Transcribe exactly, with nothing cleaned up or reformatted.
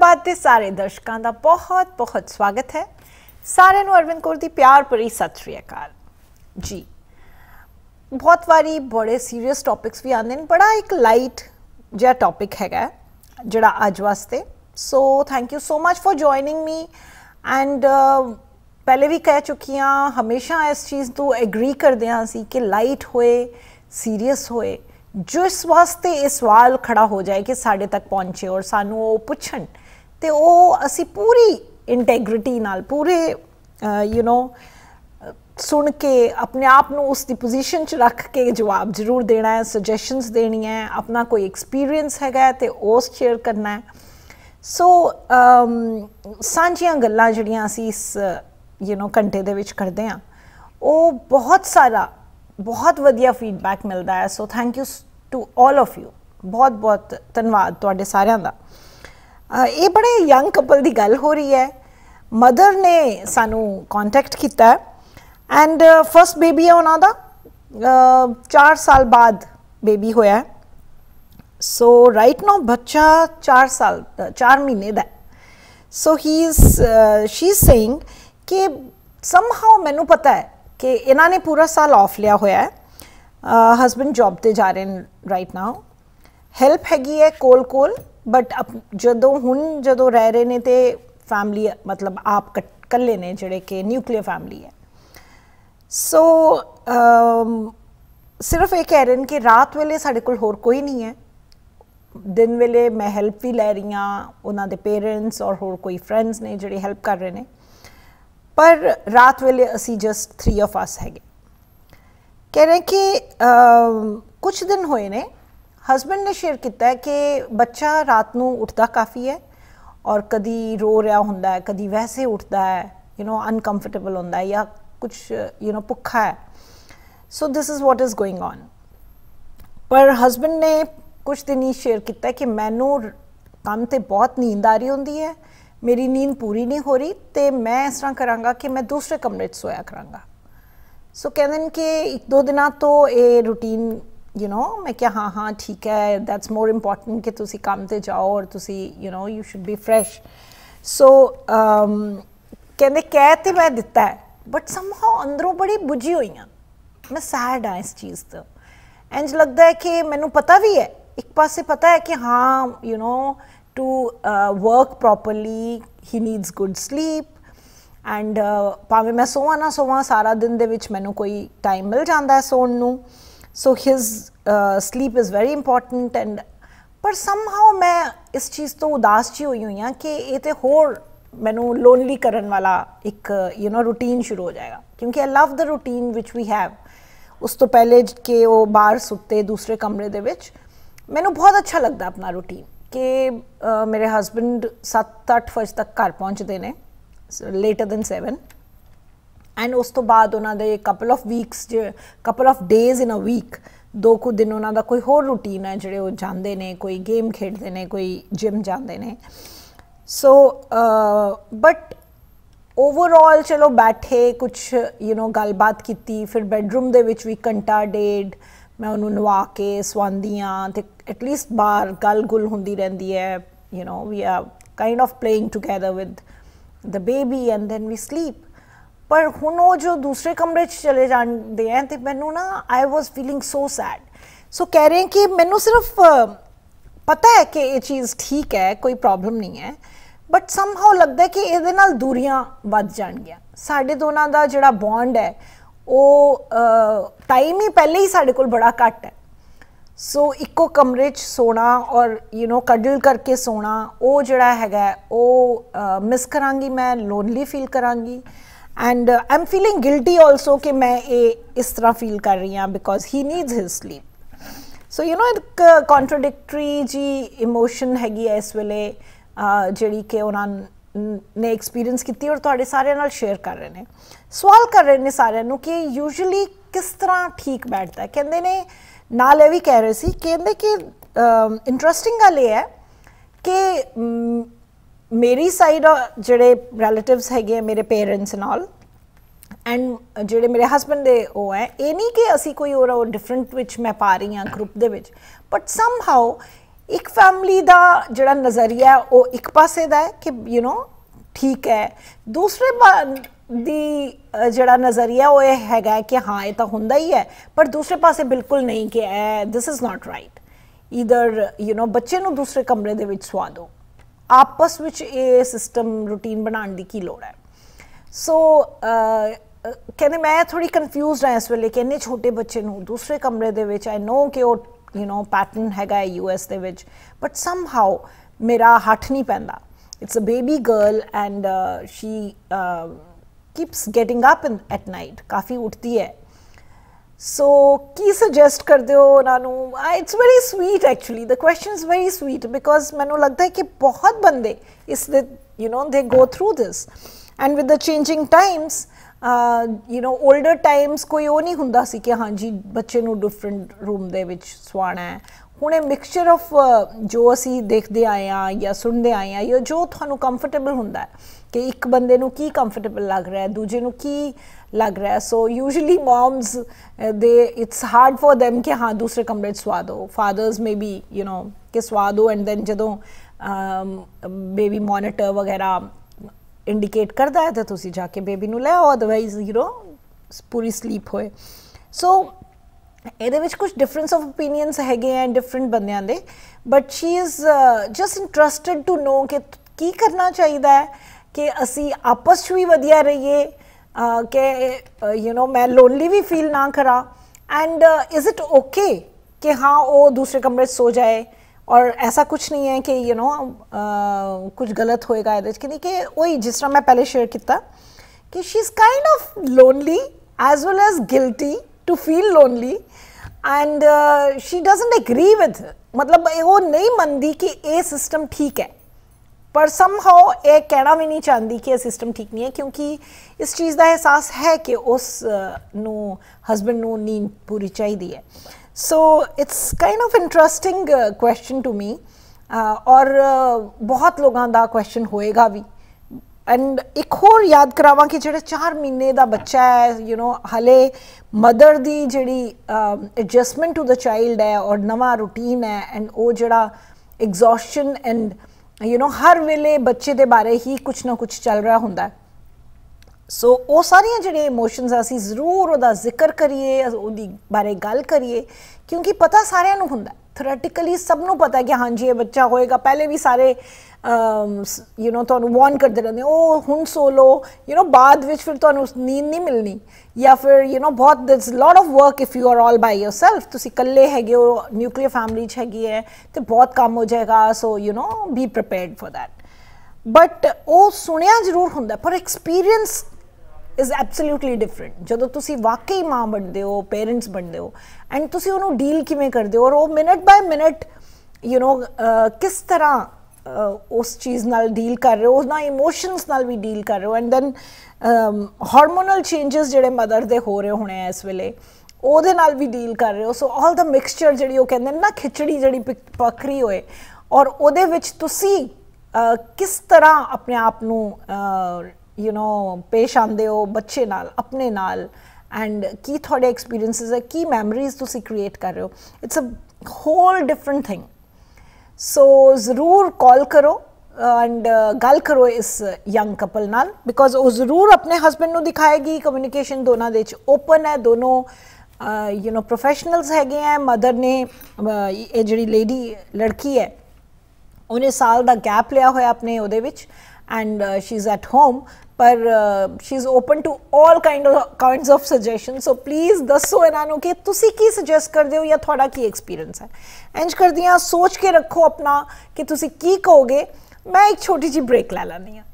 गलबात के सारे दर्शकों का बहुत बहुत स्वागत है। सारे अरविंद कौर की प्यार भरी सत श्री अकाल जी। बहुत बारी बड़े सीरीयस टॉपिक्स भी आते हैं, बड़ा एक लाइट जिहा टॉपिक है जोड़ा अज वास्ते। So thank you so much for joining me. And पहले भी कह चुकी हाँ, हमेशा इस चीज़ को एग्री करते हाँ असी कि लाइट होए सीरीयस होए जिस वास्ते ये सवाल खड़ा हो जाए कि साढ़े तक पहुँचे और सानू पुछन तो वो असी पूरी इंटैग्रिटी नाल पूरे यू नो सुन के अपने आप नू उस दी पोजीशन च रख के जवाब जरूर देना है, सजेशनस देनी है, अपना कोई एक्सपीरियंस हैगा तो उस शेयर करना है। सो सांझियां गल्लां जिहड़ियां असीं इस यू नो घंटे दे विच करदे हां, वो बहुत सारा बहुत वधिया फीडबैक मिलता है। So thank you to all of you, बहुत बहुत धन्यवाद तुहाडे सारियां दा। ये बड़े यंग कपल की गल हो रही है। मदर ने सानू कॉन्टैक्ट किया है एंड फस्ट बेबी है उन्होंने, चार साल बाद बेबी होया है। सो राइट नाउ बच्चा चार साल चार महीने का। So he is she is saying कि समहाउ मैनू पता है कि इन्होंने पूरा साल ऑफ लिया होया है। हस्बैंड जॉब पर जा रहे हैं राइट नाउ, हैल्प हैगी है कोल कोल, बट अब जदों हुण जदों रह रहे ने तो फैमिली मतलब आप कल्ले ने जिहड़े कि न्यूक्लियर फैमिली है। सो so, uh, सिर्फ ये कह रहे हैं कि रात वेले साढ़े कोल होर कोई नहीं है, दिन वेले मैं हैल्प भी लै रही हाँ, उन्होंने पेरेंट्स और होर कोई फ्रेंड्स ने जिहड़े हैल्प कर रहे हैं, पर रात वेले असी जस्ट थ्री ऑफ अस हैगे। कह रहे हैं कि uh, कुछ दिन होए ने हस्बैंड ने शेयर किया है कि बच्चा रात को उठता काफ़ी है और कभी रो रहा होता है, कभी वैसे उठता है यू नो अनकंफर्टेबल होता है या कुछ यू नो भुखा है। So this is what is going on. पर हस्बैंड ने कुछ दिन ही शेयर किया है कि मैनू काम तो बहुत नींद आ रही होती है, मेरी नींद पूरी नहीं हो रही, तो मैं इस तरह कराँगा कि मैं दूसरे कमरे च सोया कराँगा। सो कहते हैं कि एक दो दिन तो ये routine you you know know, मैं क्या हाँ हाँ ठीक है, दैट्स मोर इम्पोर्टेंट कि तुसी काम ते जाओ और तुसी you know you should be fresh. So कहते कह तो मैं दिता है बट समहाउ अंदरों बड़ी बुझी हुई हाँ, मैं सैड हाँ इस चीज़ तो। इंज लगता है कि मैनू पता भी है, एक पासे पता है कि हाँ you know to work properly he needs good sleep and भावें मैं सोवां ना सोवां सारा दिन दे विच मैनू कोई टाइम मिल जाता है सोण नू। So his sleep is very important and पर समहाउ मैं इस चीज़ तो उदास जी हुई हुई हाँ कि ये तो होर मैनू लोनली करन वाला एक यू नो रूटीन शुरू हो जाएगा, क्योंकि I love the routine which we have. उस तो पहले कि वो बाहर सुते दूसरे कमरे दे विच मैनू बहुत अच्छा लगता अपना रूटीन कि uh, मेरे हस्बैंड सत्त अठ बजे तक घर पहुँचते हैं, लेटर दैन सैवन एंड उस तो बाद उन्हां दे couple of weeks couple of days in a week दो कुछ दिन उन्हां दा कोई होर रूटीन है जिहड़े वो जांदे ने, कोई गेम खेडते हैं, कोई जिम जाते हैं। सो बट ओवरऑल चलो बैठे कुछ यू नो गलबात की, फिर बैडरूम दे विच भी घंटा डेढ़ मैं उन्होंने नवा के सवांदी हाँ, तो एटलीस्ट बाहर गल गुल होंदी रहिंदी है you know we are kind of playing together with the baby and then we sleep. पर हुण वो जो दूसरे कमरे चले जाते हैं तो मैनू ना I was feeling so sad. So कह रहे हैं कि मैनू सिर्फ पता है कि ये चीज़ ठीक है, कोई प्रॉब्लम नहीं है, बट समहाउ लगता है कि ये नाल दूरियां वध जाणगियां। साडे दोनां दा जिहड़ा बॉन्ड है वो टाइम ही पहले ही साडे कोल बड़ा घट है। सो इक्को कमरे च सोना और यू नो कडल करके सोना वो जिहड़ा हैगा वो मिस करांगी, मैं लोनली फील करांगी and I am feeling guilty also कि मैं ये इस तरह फील कर रही हाँ because he needs his sleep. So you know एक कॉन्ट्रोडिक्टरी जी इमोशन हैगी है इस वेले जिहड़ी कि उन्होंने ने एक्सपीरियंस की और तुहाडे सारे नाल शेयर कर रहे हैं, सवाल कर रहे हैं सारे नूं कि यूजली किस तरह ठीक बैठता है। कहंदे ने नाल भी कह रहे सी कहंदे कि इंट्रस्टिंग गल ये है कि मेरी साइड जिहड़े रिलेटिव्स हैगे मेरे पेरेंट्स नाल एंड जिहड़े मेरे हस्बैंड दे ओ है, ये नहीं कि असी कोई और डिफरेंट विच मैं पा रही हाँ ग्रुप दे विच, बट समहाउ एक फैमिली का जोड़ा नज़रिया वो एक पासे का है कि यू नो ठीक है, दूसरे दी जोड़ा नज़रिया वो है कि हाँ ये तो होंदा ही है, पर दूसरे पासे बिल्कुल नहीं कि this is not right either. You know बच्चे नूं दूसरे कमरे दे विच सुआ दो, आपस विच ये सिस्टम रूटीन बनाने की की लोड़ है। सो so, uh, कहने मैं थोड़ी कन्फ्यूज हाँ इस वेले कि इन्ने छोटे बच्चे नूं दूसरे कमरे दे विच, आई नो कि वो यू नो पैटर्न हैगा यूएस दे विच, बट सम हाउ मेरा हट नहीं पैंदा। It's a baby girl and she keeps getting up in at night, काफ़ी उठती है। सो की सजैस्ट करते हो उन्होंने? It's very sweet actually, the question is very sweet because मैनू लगता है कि बहुत बंदे इस you know they go through this and with the changing times you know older times कोई वो नहीं हुंदा सी कि हाँ जी बच्चे नू डिफरेंट रूम दे विच सुआना है। हुण ए मिक्सचर ऑफ जो असी देखते आए हाँ या सुनते आए हाँ या जो तुहानू कंफर्टेबल हुंदा है कि एक बंदे नू की कंफर्टेबल लग रहा है, दूजे नू की लग रहा है। So usually moms they it's hard for them कि हाँ दूसरे कमरे च सुआ दो, fathers may be you know कि सुआ दो एंड दैन जदों बेबी मोनीटर वगैरह इंडिकेट करता है तो तुसी जाके बेबी नू ले आओ, अदरवाइज यू नो पूरी स्लीप होए। सो इहदे विच कुछ डिफरेंस ऑफ ओपीनियंस हैगे हैं डिफरेंट बंदियां दे, but she is just interested to know कि की करना चाहिदा है कि असी आपस च भी वधिया रहिए, कि यू नो मैं लोनली भी फील ना करा, एंड इज़ इट ओके कि हाँ वो दूसरे कमरे सो जाए और ऐसा कुछ नहीं है कि you you know know, uh, कुछ गलत होएगा। कहती कि वही जिस तरह मैं पहले शेयर किया कि she is kind of lonely as well as guilty to feel lonely and she doesn't agree with, मतलब वो नहीं मनती कि ये सिस्टम ठीक है, पर सम हाउ ये कहना भी नहीं चाहती कि यह सिस्टम ठीक नहीं है, क्योंकि इस चीज़ का एहसास है कि उस नू हस्बैंड नू नींद पूरी चाहिए है। So it's kind of interesting question to me, और uh, बहुत लोगों का क्वेश्चन होएगा भी। एंड एक होर याद करावां कि जो चार महीने का बच्चा है यू you नो know, हले मदर दी जी एडजस्टमेंट टू द चाइल्ड है और नवा रूटीन है, एंड वो जड़ा एग्जॉशन एंड यू नो हर वेले बच्चे के बारे ही कुछ ना कुछ चल रहा होंदा है। सो so, वो सारिया जिहड़े इमोशनस असी जरूर उहदा जिक्र करिए, उहदी बारे गल करिए, क्योंकि पता सारियां नूं हुंदा, थरैटिकली सब नूं पता है कि हाँ जी ये बच्चा होएगा। पहले भी सारे यू नो तुहानूं वार्न करते रहंदे, ओ हुण सो लो यू नो बाद विच फिर तुहानूं नींद नहीं मिलनी, या फिर यू नो बहुत this lot of work if you are all by yourself, तुसीं कल्ले हैगे हो, न्यूक्लीयर फैमिली च हैगी है तो बहुत काम हो जाएगा। So you know be prepared for that, but वो सुनिया जरूर हुंदा पर एक्सपीरियंस इज़ एब्सोल्यूटली डिफरेंट। जदों तुसी वाकई माँ बनते हो, पेरेंट्स बनते हो, एंड तुसी उन्होंने डील किवें करते हो और वो minute by minute you know किस तरह uh, उस चीज़ नाल डील कर रहे हो, ना इमोशंस नाल भी डील कर रहे हो, एंड दैन हार्मोनल चेंजेस जिहड़े मदर दे हो रहे होने इस वेले ओहदे नाल भी डील कर रहे हो। सो ऑल द मिक्सचर जिहड़ी वो कहंदे ना खिचड़ी जिहड़ी पखरी होए, और ओहदे विच तुसी uh, किस तरह अपने आप नू uh, यू नो पेश आते हो बच्चे नाल, अपने नाल, एंड की थोड़े एक्सपीरियंसिस है, की मैमरीज तुसी क्रिएट कर रहे हो। It's a whole different thing. So जरूर कॉल करो एंड गल करो इस यंग कपल नाल, बिकॉज वो जरूर अपने हस्बैंड नू दिखाएगी कम्यूनीकेशन दोनों दे ओपन है, दोनों यू नो प्रोफेशनल्स हैगे हैं। मदर ने ये जिहड़ी लेडी लड़की है उन्हें साल का गैप लिया होया अपने उहदे विच, and she is at home, पर she is open to all kind kinds of suggestion. So please दसो इन्हों कि तुसी की सजेस्ट करते हो या थोड़ा की एक्सपीरियंस है। इंज कर दियाँ सोच के रखो अपना कि तुसी की कहोगे। मैं एक छोटी जी ब्रेक ला लैनी आं।